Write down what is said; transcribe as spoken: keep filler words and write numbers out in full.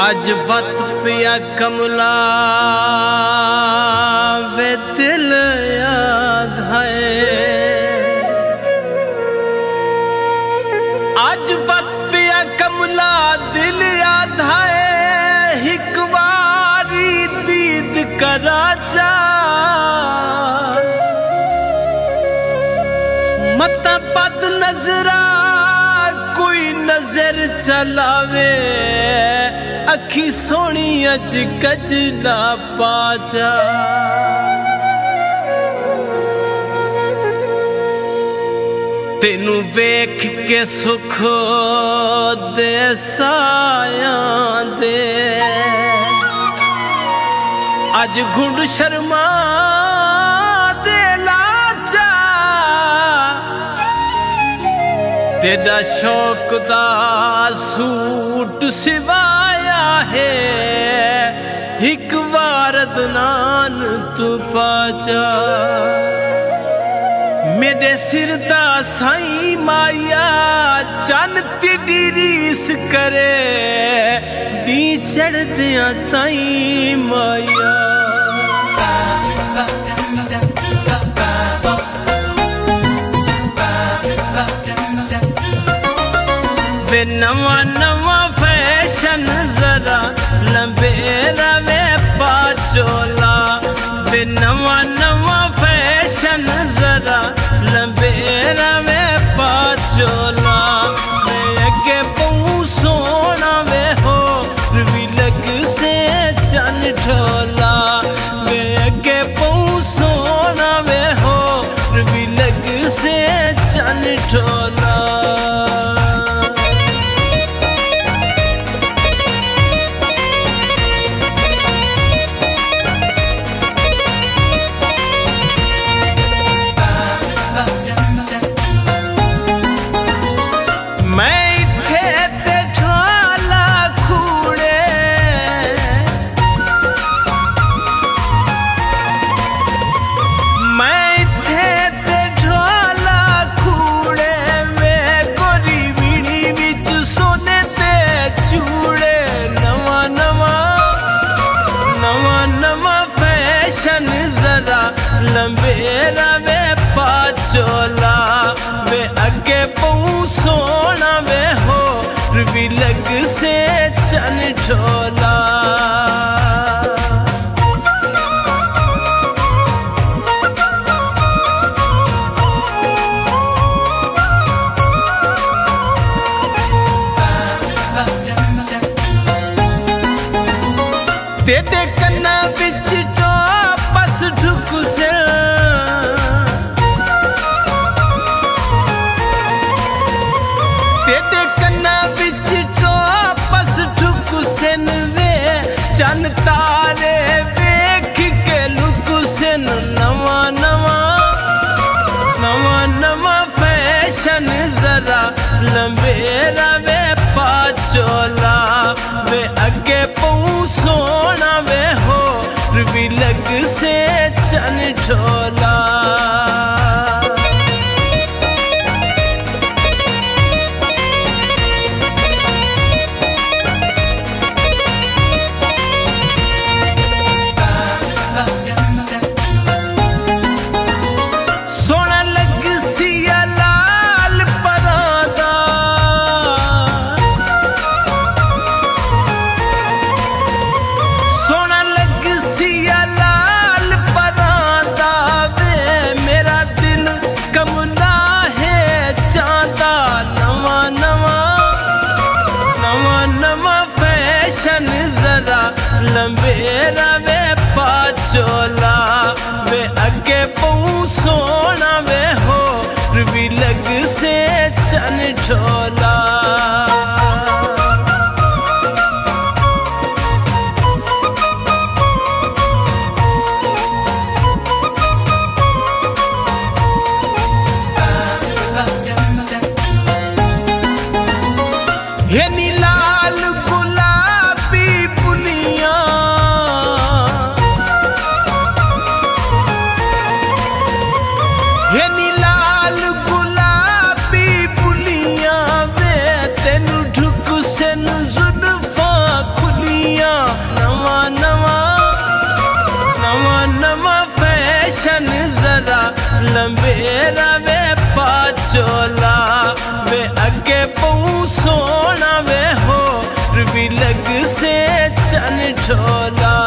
अज वत पिया कमला वे दिल याद है, अज वत पिया कमला दिल याद है। हिकवारी दीद करा जा मत बद नजरा कोई नजर चलावे अखी सोनी अज गज ना पाजा। तेनू वेख के सुख दे साया दे अज गुण शर्मा दे लाजा। तेरा शौक दा सूट सिवा है एक बार अदनान तू पाजा। मेरे सिर दा साई माया चन ती डीरीस करे डी चढ़दिया ताई माया। वे नवा नवा फैशन जरा लंबे रवे पाचोला। वे नवा नवा फैशन जरा लंबे रवे पाचोला। मैं अगे बहु सोना वे हो भी लग से चन ढोला। मैं अगे बहु सोना वे हो भी लग से चन ढोला। लंबे रवे पाचोला। मैं अगे बहु सोना वे हो भी लग से चन ढोला। तेरे कन्ना बिच टोपस ढुक से चन तारे देख के लुक से नवा नवा। नवा नवा फैशन जरा लंबे रवे पाचोला। वे अगे बहु सोना वे हो भी लग से चन ढोला। लंबे रवे पाचोला। मैं अगे बहु सोना वे हो भी लग से चन ढोला। लाल गुलाबी पुलिया मन मेरा वे पाचोला वे अगे बहु सोना वे हो भी लग से चन ढोला।